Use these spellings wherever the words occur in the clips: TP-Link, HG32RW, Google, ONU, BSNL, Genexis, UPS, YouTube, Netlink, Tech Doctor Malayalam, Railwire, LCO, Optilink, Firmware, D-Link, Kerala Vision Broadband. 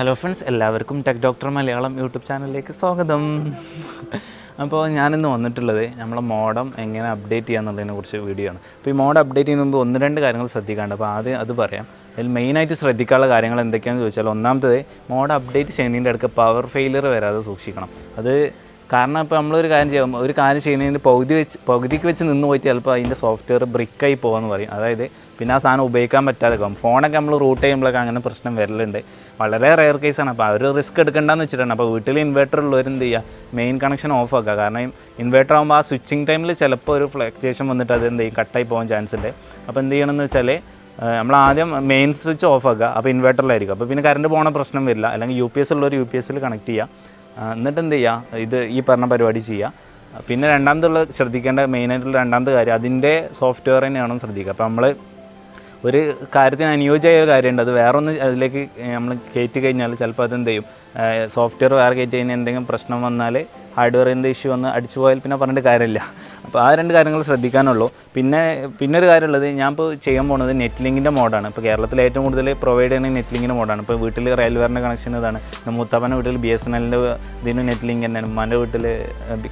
Hello friends, welcome to Tech Doctor Malayalam YouTube channel. അപ്പോൾ ഞാനിന്ന് വന്നിട്ടുള്ളത് നമ്മുടെ മോഡം എങ്ങനെ അപ്ഡേറ്റ് ചെയ്യാന്നുള്ളതിനെ കുറിച്ച് വീഡിയോ ആണ്. അപ്പോൾ ഈ മോഡ് അപ്ഡേറ്റ് ചെയ്യുന്ന മുമ്പ് ഒന്ന് രണ്ട് കാര്യങ്ങൾ ശ്രദ്ധിക്കാനുണ്ട്. അപ്പോൾ ആദ്യം അത് പറയാം. അതിൽ മെയിനായിട്ട് ശ്രദ്ധിക്കാനുള്ള കാര്യങ്ങൾ എന്തൊക്കെയാണെന്ന് ചോദിച്ചാൽ, ഒന്നാമത്തത് മോഡ് അപ്ഡേറ്റ് ചെയ്യുന്നതിൻ്റെ അടുത്ത് പവർ ഫെയിലിയർ വരാതെ സൂക്ഷിക്കണം. അത് കാരണം ഇപ്പോൾ നമ്മളൊരു കാര്യം ചെയ്യാം, ഒരു കാര്യം ചെയ്യുന്നതിന് പകുതിക്ക് വെച്ച് നിന്ന് പോയിട്ട് ചിലപ്പോൾ അതിൻ്റെ സോഫ്റ്റ്വെയർ ബ്രിക്കായി പോകാമെന്ന് പറയും. അതായത് പിന്നെ ആ സാധനം ഉപയോഗിക്കാൻ പറ്റാതെ പോകും. ഫോണൊക്കെ നമ്മൾ റൂട്ട് ചെയ്യുമ്പോഴൊക്കെ അങ്ങനെ പ്രശ്നം വരലുണ്ട്. വളരെ റെയർ കേസാണ്. അപ്പോൾ അവർ റിസ്ക് എടുക്കേണ്ടതെന്ന് വെച്ചിട്ടാണ്. അപ്പോൾ വീട്ടിൽ ഇൻവേർട്ടർ ഉള്ളവരെന്ത് ചെയ്യുക, മെയിൻ കണക്ഷൻ ഓഫ് ആക്കുക. കാരണം ഇൻവേർട്ടർ ആകുമ്പോൾ ആ സ്വിച്ചിങ് ടൈമിൽ ചിലപ്പോൾ ഒരു ഫ്ലക്ച്വേഷൻ വന്നിട്ട് അത് എന്ത് ചെയ്യും, കട്ടായി പോകാൻ ചാൻസ് ഉണ്ട്. അപ്പോൾ എന്ത് ചെയ്യണമെന്ന് വെച്ചാൽ നമ്മൾ ആദ്യം മെയിൻ സ്വിച്ച് ഓഫ് ആക്കുക. അപ്പോൾ ഇൻവേർട്ടറിലായിരിക്കും. അപ്പോൾ പിന്നെ കറണ്ട് പോകുന്ന പ്രശ്നം വരില്ല. അല്ലെങ്കിൽ UPS ഉള്ളവർ UPSൽ കണക്ട് ചെയ്യുക. എന്നിട്ട് എന്ത് ചെയ്യുക, ഇത് ഈ പറഞ്ഞ പരിപാടി ചെയ്യുക. പിന്നെ രണ്ടാമതുള്ള ശ്രദ്ധിക്കേണ്ട മെയിനായിട്ടുള്ള രണ്ടാമത്തെ കാര്യം അതിൻ്റെ സോഫ്റ്റ്വെയർ തന്നെയാണെന്ന് ശ്രദ്ധിക്കുക. അപ്പോൾ നമ്മൾ ഒരു കാര്യത്തിന് അനുയോജ്യമായ ഒരു കാര്യമുണ്ട്, അത് വേറൊന്ന് അതിലേക്ക് നമ്മൾ കയറ്റി കഴിഞ്ഞാൽ ചിലപ്പോൾ അതെന്ത് ചെയ്യും, സോഫ്റ്റ്വെയർ വേറെ കയറ്റി കഴിഞ്ഞാൽ എന്തെങ്കിലും പ്രശ്നം വന്നാൽ ഹാർഡ്വെയറിൻ്റെ ഇഷ്യൂ വന്ന് അടിച്ചു പോയാൽ പിന്നെ പറഞ്ഞിട്ട് കാര്യമില്ല. അപ്പോൾ ആ രണ്ട് കാര്യങ്ങൾ ശ്രദ്ധിക്കാനുള്ളൂ. പിന്നൊരു കാര്യമുള്ളത്, ഞാനിപ്പോൾ ചെയ്യാൻ പോകുന്നത് നെറ്റ്ലിങ്കിൻ്റെ മോഡാണ്. ഇപ്പോൾ കേരളത്തിൽ ഏറ്റവും കൂടുതൽ പ്രൊവൈഡ് ചെയ്യുന്ന നെറ്റ്ലിങ്കിൻ്റെ മോഡാണ്. ഇപ്പോൾ വീട്ടിൽ റെയിൽവേറിൻ്റെ കണക്ഷൻ ഇതാണ്. മൂത്താപ്പൻ്റെ വീട്ടിൽ BSNLൻ്റെ ഇതിനും നെറ്റ്ലിങ്ക് തന്നെയാണ്. ഉമ്മാൻ്റെ വീട്ടിൽ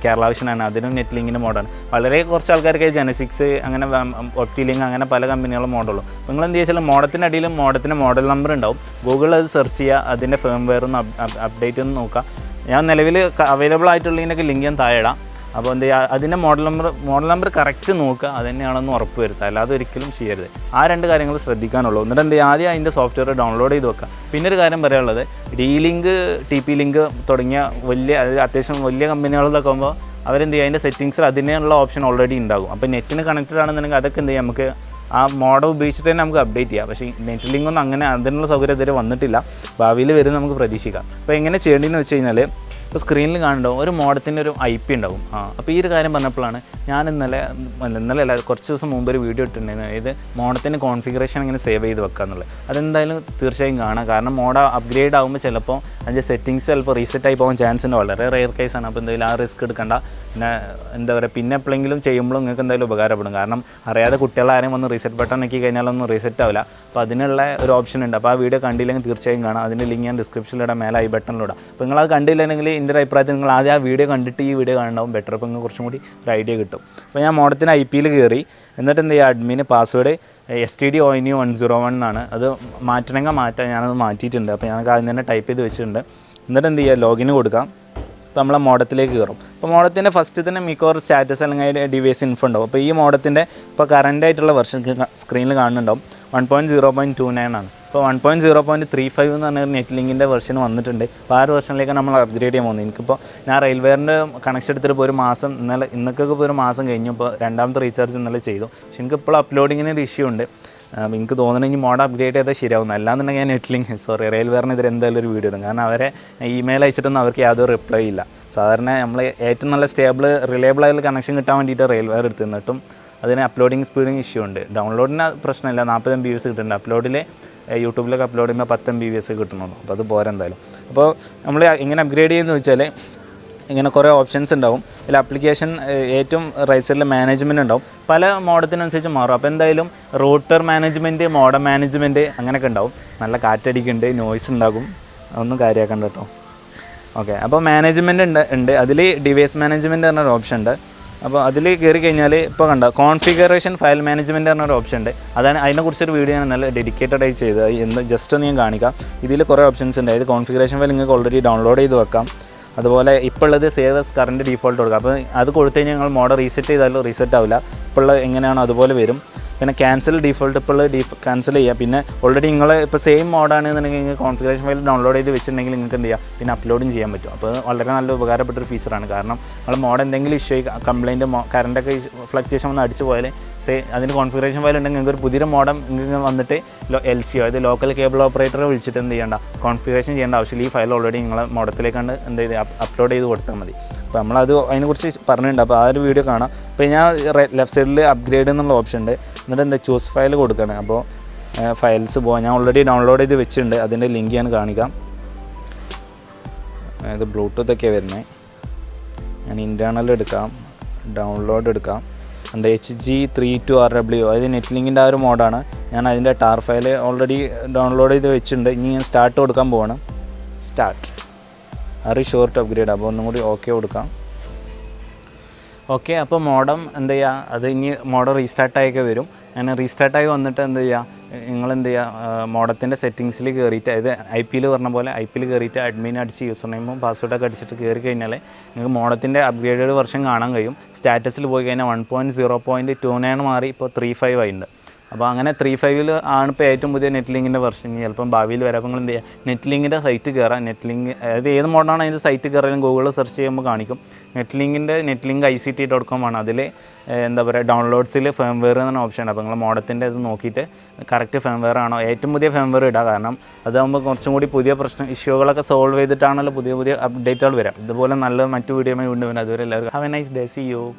കേരള വിഷനാണ്, അതിനും നെറ്റ്ലിങ്കിൻ്റെ മോഡാണ്. വളരെ കുറച്ച് ആൾക്കാർക്ക് ജെനസിക്സ്, അങ്ങനെ ഒപ്റ്റിലിങ്ക്, അങ്ങനെ പല കമ്പനികളും മോഡുള്ളൂ. നിങ്ങൾ എന്ത് ചോദിച്ചാൽ മോഡത്തിൻ്റെ അടിയിലും മോഡത്തിൻ്റെ മോഡൽ നമ്പർ ഉണ്ടാവും. ഗൂഗിളിൽ അത് സെർച്ച് ചെയ്യുക, അതിൻ്റെ ഫേംവെയറൊന്ന് അപ്ഡേറ്റ് ഒന്ന് നോക്കുക. ഞാൻ നിലവിൽ അവൈലബിൾ ആയിട്ടുള്ളതിനൊക്കെ ലിങ്ക് ഞാൻ താഴെ ഇടാം. അപ്പോൾ എന്ത് ചെയ്യുക, അതിൻ്റെ മോഡൽ നമ്പർ കറക്റ്റ് നോക്കുക, അത് തന്നെയാണെന്ന് ഉറപ്പ് വരുത്തുക. അല്ലാതെ ഒരിക്കലും ചെയ്യരുത്. ആ രണ്ട് കാര്യങ്ങൾ ശ്രദ്ധിക്കാനുള്ളൂ. എന്നിട്ട് എന്ത് ചെയ്യുക, ആദ്യം അതിൻ്റെ സോഫ്റ്റ്വെയർ ഡൗൺലോഡ് ചെയ്ത് വെക്കുക. പിന്നെ ഒരു കാര്യം പറയാനുള്ളത്, D-Link, TP-Link തുടങ്ങിയ വലിയ, അതായത് അത്യാവശ്യം വലിയ കമ്പനികളിലൊക്കെ ആകുമ്പോൾ അവരെന്ത് ചെയ്യുക, അതിൻ്റെ സെറ്റിങ്സിൽ അതിനുള്ള ഓപ്ഷൻ ഓൾറെഡി ഉണ്ടാകും. അപ്പോൾ നെറ്റിന് കണക്റ്റഡ് ആണെന്നുണ്ടെങ്കിൽ അതൊക്കെ എന്ത് ചെയ്യുക, നമുക്ക് ആ മോഡൽ ഉപയോഗിച്ചിട്ട് തന്നെ നമുക്ക് അപ്ഡേറ്റ് ചെയ്യാം. പക്ഷേ നെറ്റ്ലിങ്കൊന്നും അങ്ങനെ അതിനുള്ള സൗകര്യം ഇതുവരെ വന്നിട്ടില്ല. ഭാവിയിൽ വരും, നമുക്ക് പ്രതീക്ഷിക്കാം. അപ്പോൾ എങ്ങനെ ചെയ്യേണ്ടതെന്ന് വെച്ച് കഴിഞ്ഞാൽ, ഇപ്പോൾ സ്ക്രീനിൽ കാണുന്നുണ്ടോ ഒരു മോഡത്തിൻ്റെ ഒരു IP ഉണ്ടാവും. അപ്പോൾ ഈ ഒരു കാര്യം പറഞ്ഞപ്പോഴാണ് ഞാൻ ഇന്നലെ കുറച്ച് ദിവസം മുമ്പ് ഒരു വീഡിയോ ഇട്ടിട്ടുണ്ടായിരുന്നു, ഇത് മോഡത്തിൻ്റെ കോൺഫിഗറേഷൻ ഇങ്ങനെ സേവ് ചെയ്ത് വെക്കുക എന്നുള്ളത്. അതെന്തായാലും തീർച്ചയായും കാണാം. കാരണം മോഡ് അപ്ഗ്രേഡ് ആകുമ്പോൾ ചിലപ്പോൾ അതിൻ്റെ സെറ്റിങ്സ് ചിലപ്പോൾ റീസെറ്റായി പോകാൻ ചാൻസ് ഉണ്ട്. വളരെ റെയർ കേസാണ്. അപ്പോൾ എന്തായാലും ആ റിസ്ക് എടുക്കേണ്ട. പിന്നെ എന്താ പറയുക, പിന്നെ എപ്പോഴെങ്കിലും ചെയ്യുമ്പോഴും നിങ്ങൾക്ക് എന്തായാലും ഉപകാരപ്പെടും. കാരണം അറിയാതെ കുട്ടികളാരും വന്ന് റീസെറ്റ് ബട്ടൺ നോക്കി കഴിഞ്ഞാലൊന്നും റീസെറ്റ് ആവില്ല. അപ്പോൾ അതിനുള്ള ഒരു ഓപ്ഷൻ ഉണ്ട്. അപ്പോൾ ആ വീഡിയോ കണ്ടില്ലെങ്കിൽ തീർച്ചയായും കാണാം. അതിൻ്റെ ലിങ്ക് ഞാൻ ഡിസ്ക്രിപ്ഷനിലൂടെ മേലെ ഈ ബട്ടണിലൂടെ. അപ്പോൾ നിങ്ങളത് കണ്ടില്ലെങ്കിൽ എൻ്റെ ഒരു അഭിപ്രായത്തിൽ നിങ്ങൾ ആദ്യം ആ വീഡിയോ കണ്ടിട്ട് ഈ വീഡിയോ കാണണ്ടാവും ബെറ്റർ. അപ്പോൾ നിങ്ങൾക്ക് കുറച്ചും കൂടി ഒരു ഐഡിയ കിട്ടും. അപ്പോൾ ഞാൻ മോഡത്തിന് IP-ൽ കയറി. എന്നിട്ട് എന്ത് ചെയ്യുക, അഡ്മിന് പാസ്വേഡ് STD ONU 101 എന്നാണ്. അത് മാറ്റണമെങ്കിൽ മാറ്റാം. ഞാനത് മാറ്റിയിട്ടുണ്ട്. അപ്പോൾ ഞാനൊക്കെ ആദ്യം തന്നെ ടൈപ്പ് ചെയ്ത് വെച്ചിട്ടുണ്ട്. എന്നിട്ട് എന്ത് ചെയ്യുക, ലോഗിന് കൊടുക്കാം. അപ്പോൾ നമ്മളെ മോഡത്തിലേക്ക് കയറും. അപ്പോൾ മോഡത്തിൻ്റെ ഫസ്റ്റ് തന്നെ മിക്കവാറും സ്റ്റാറ്റസ് അല്ലെങ്കിൽ ഡിവൈസ് ഇൻഫോ ഉണ്ടാവും. അപ്പോൾ ഈ മോഡത്തിൻ്റെ ഇപ്പോൾ കറൻറ്റായിട്ടുള്ള വെർഷൻ സ്ക്രീനിൽ കാണുന്നുണ്ടാവും. 1.0.29 ആണ്. ഇപ്പോൾ 1.0.35 എന്ന് പറഞ്ഞൊരു നെറ്റ്ലിങ്കിൻ്റെ വെർഷൻ വന്നിട്ടുണ്ട്. അപ്പോൾ ആ ഒരു വെർഷനിലേക്ക് നമ്മൾ അപ്ഗ്രേഡ് ചെയ്യാൻ പോകുന്നത്. എനിക്കിപ്പോൾ ഞാൻ റെയിൽവേറിൻ്റെ കണക്ഷൻ എടുത്തിട്ട് ഇപ്പോൾ ഒരു മാസം, ഇന്നൊക്കെ ഇപ്പോൾ ഒരു മാസം കഴിഞ്ഞു. ഇപ്പോൾ രണ്ടാമത്തെ റീചാർജ് ഇന്നലെ ചെയ്തു. പക്ഷെ എനിക്കിപ്പോൾ അപ്ലോഡിങ്ങിന് ഒരു ഇഷ്യൂ ഉണ്ട്. എനിക്ക് തോന്നണമെങ്കിൽ മോഡ് അപ്ഗ്രേഡ് ചെയ്താൽ ശരിയാവുന്നു. അല്ലാന്നുണ്ടെങ്കിൽ ഞാൻ നെറ്റ്ലിങ്ക്, സോറി, റെയിൽവേറിനെതിരെ എന്തായാലും ഒരു വീഡിയോ ഇടും. കാരണം അവരെ ഇമെയിൽ അയച്ചിട്ടൊന്നും അവർക്ക് യാതൊരു റിപ്ലൈ ഇല്ല. സാധാരണ നമ്മൾ ഏറ്റവും നല്ല സ്റ്റേബിൾ, റിലയബിൾ ആയിട്ടുള്ള കണക്ഷൻ കിട്ടാൻ വേണ്ടിയിട്ട് റെയിൽവേർ എടുത്തിരുന്നിട്ടും അതിന് അപ്ലോഡിങ് സ്പീഡിങ് ഇഷ്യൂ ഉണ്ട്. ഡൗൺലോഡിന് പ്രശ്നമില്ല, 40 MBps കിട്ടുന്നുണ്ട്. അപ്ലോഡിൽ യൂട്യൂബിലൊക്കെ അപ്ലോഡ് ചെയ്യുമ്പോൾ 10 MBps കിട്ടണമല്ലോ. അപ്പോൾ അത് പോരെന്തായാലും. അപ്പോൾ നമ്മൾ ഇങ്ങനെ അപ്ഗ്രേഡ് ചെയ്യുന്നതെന്ന് വെച്ചാൽ ഇങ്ങനെ കുറേ ഓപ്ഷൻസ് ഉണ്ടാവും. അതിൽ ആപ്ലിക്കേഷൻ ഏറ്റവും റൈറ്റ് സൈഡിൽ മാനേജ്മെൻറ്റ് ഉണ്ടാവും. പല മോഡത്തിനനുസരിച്ച് മാറും. അപ്പോൾ എന്തായാലും റൂട്ടർ മാനേജ്മെൻറ്റ്, മോഡം മാനേജ്മെൻറ്റ് അങ്ങനെയൊക്കെ ഉണ്ടാവും. നല്ല കാറ്റടിക്കുന്നുണ്ട്, നോയ്സ് ഉണ്ടാകും, അതൊന്നും കാര്യമാക്കണ്ട കേട്ടോ. ഓക്കെ, അപ്പോൾ മാനേജ്മെൻറ്റ് ഉണ്ട്. അതിൽ ഡിവൈസ് മാനേജ്മെൻറ്റ് പറഞ്ഞൊരു ഓപ്ഷൻ ഉണ്ട്. അപ്പോൾ അതിൽ കയറി കഴിഞ്ഞാൽ ഇപ്പോൾ കണ്ട കോൺഫിഗറേഷൻ ഫയൽ മാനേജ്മെൻറ്റ് പറഞ്ഞൊരു ഓപ്ഷൻ ഉണ്ട്. അതാണ് അതിനെക്കുറിച്ചൊരു വീഡിയോ ഞാൻ നല്ല ഡെഡിക്കേറ്റഡ് ആയി ചെയ്തത്. എന്ത് ജസ്റ്റ് ഒന്ന് ഞാൻ കാണിക്കാം. ഇതിൽ കുറേ ഓപ്ഷൻസ് ഉണ്ട്. അതായത് കോൺഫിഗറേഷൻ ഫയൽ നിങ്ങൾക്ക് ഓൾറെഡി ഡൗൺലോഡ് ചെയ്ത് വെക്കാം. അതുപോലെ ഇപ്പോൾ ഉള്ളത് സേവ് ആസ് കറൻറ്റ് ഡിഫോൾട്ട് കൊടുക്കുക. അപ്പോൾ അത് കൊടുത്തു കഴിഞ്ഞാൽ നിങ്ങൾ മോഡൽ റീസെറ്റ് ചെയ്താലും റീസെറ്റ് ആവില്ല. ഇപ്പോൾ ഉള്ളത് എങ്ങനെയാണോ അതുപോലെ വരും. പിന്നെ ക്യാൻസൽ ഡിഫോൾട്ട് ഇപ്പോൾ ക്യാൻസൽ ചെയ്യുക. പിന്നെ ഓൾറെഡി നിങ്ങൾ ഇപ്പോൾ സെയിം മോഡാണെന്നുണ്ടെങ്കിൽ നിങ്ങൾ കോൺഫിഗറേഷൻ ഫയൽ ഡൗൺലോഡ് ചെയ്ത് വെച്ചിട്ടുണ്ടെങ്കിൽ നിങ്ങൾക്ക് എന്ത് ചെയ്യുക, പിന്നെ അപ്ലോഡും ചെയ്യാൻ പറ്റും. അപ്പോൾ വളരെ നല്ല ഉപകാരപ്പെട്ടൊരു ഫീച്ചറാണ്. കാരണം നമ്മൾ മോഡ് എന്തെങ്കിലും ഇഷ്യൂ, കംപ്ലയിൻറ്റ്, കറൻറ്റൊക്കെ ഫ്ലക്ച്വേഷൻ ഒന്ന് അടിച്ചു പോയാൽ അതിന് കോൺഫിഗറേഷൻ ഫയൽ ഉണ്ടെങ്കിൽ നിങ്ങൾക്ക് ഒരു പുതിയൊരു മോഡം ഇങ്ങനെ വന്നിട്ട് LCO, അതായത് ലോക്കൽ കേബിൾ ഓപ്പറേറ്ററെ വിളിച്ചിട്ട് എന്ത് ചെയ്യേണ്ട, കോൺഫിഗറേഷൻ ചെയ്യേണ്ട ആവശ്യമില്ല. ഈ ഫയൽ ഓൾറെഡി നിങ്ങളെ മോഡത്തിലേക്കാണ് എന്ത് ചെയ്ത് അപ്ലോഡ് ചെയ്ത് കൊടുത്താൽ മതി. അപ്പോൾ നമ്മളത് അതിനെക്കുറിച്ച് പറഞ്ഞിട്ടുണ്ട്. അപ്പോൾ ആ ഒരു വീഡിയോ കാണാം. അപ്പോൾ ഞാൻ ലെഫ്റ്റ് സൈഡിൽ അപ്ഗ്രേഡ് എന്നുള്ള ഓപ്ഷൻ ഉണ്ട്. എന്നിട്ട് എന്താ ചൂസ് ഫയൽ കൊടുക്കണം. അപ്പോൾ ഫയൽസ് പോകാം. ഞാൻ ഓൾറെഡി ഡൗൺലോഡ് ചെയ്ത് വെച്ചിട്ടുണ്ട്. അതിൻ്റെ ലിങ്ക് ഞാൻ കാണിക്കാം. ഇത് ബ്ലൂടൂത്തൊക്കെ വരുന്നത്. ഞാൻ ഇൻ്റേർണൽ എടുക്കാം, ഡൗൺലോഡ് എടുക്കാം. എൻ്റെ HG32RW, അതായത് നെറ്റ്ലിങ്കിൻ്റെ ആ ഒരു മോഡാണ്. ഞാൻ അതിൻ്റെ ടാർ ഫയൽ ഓൾറെഡി ഡൗൺലോഡ് ചെയ്ത് വെച്ചിട്ടുണ്ട്. ഇനി ഞാൻ സ്റ്റാർട്ട് കൊടുക്കാൻ പോവാണ്. start. Are short upgrade above okay odka. Okay, appo modem and the other model restart aikaverum and restart I on the turn the England model settings like IP or Nabola, IP admin at username, password upgraded version Anangayum, status 1.0.29 Mari 35. If you have a 3.5, you can pay for the Netlink version. You can pay for the Netlink site. Google search Netlink. Netlink ICT.com. Downloads firmware and option. You can correct firmware. Have a nice day. See you.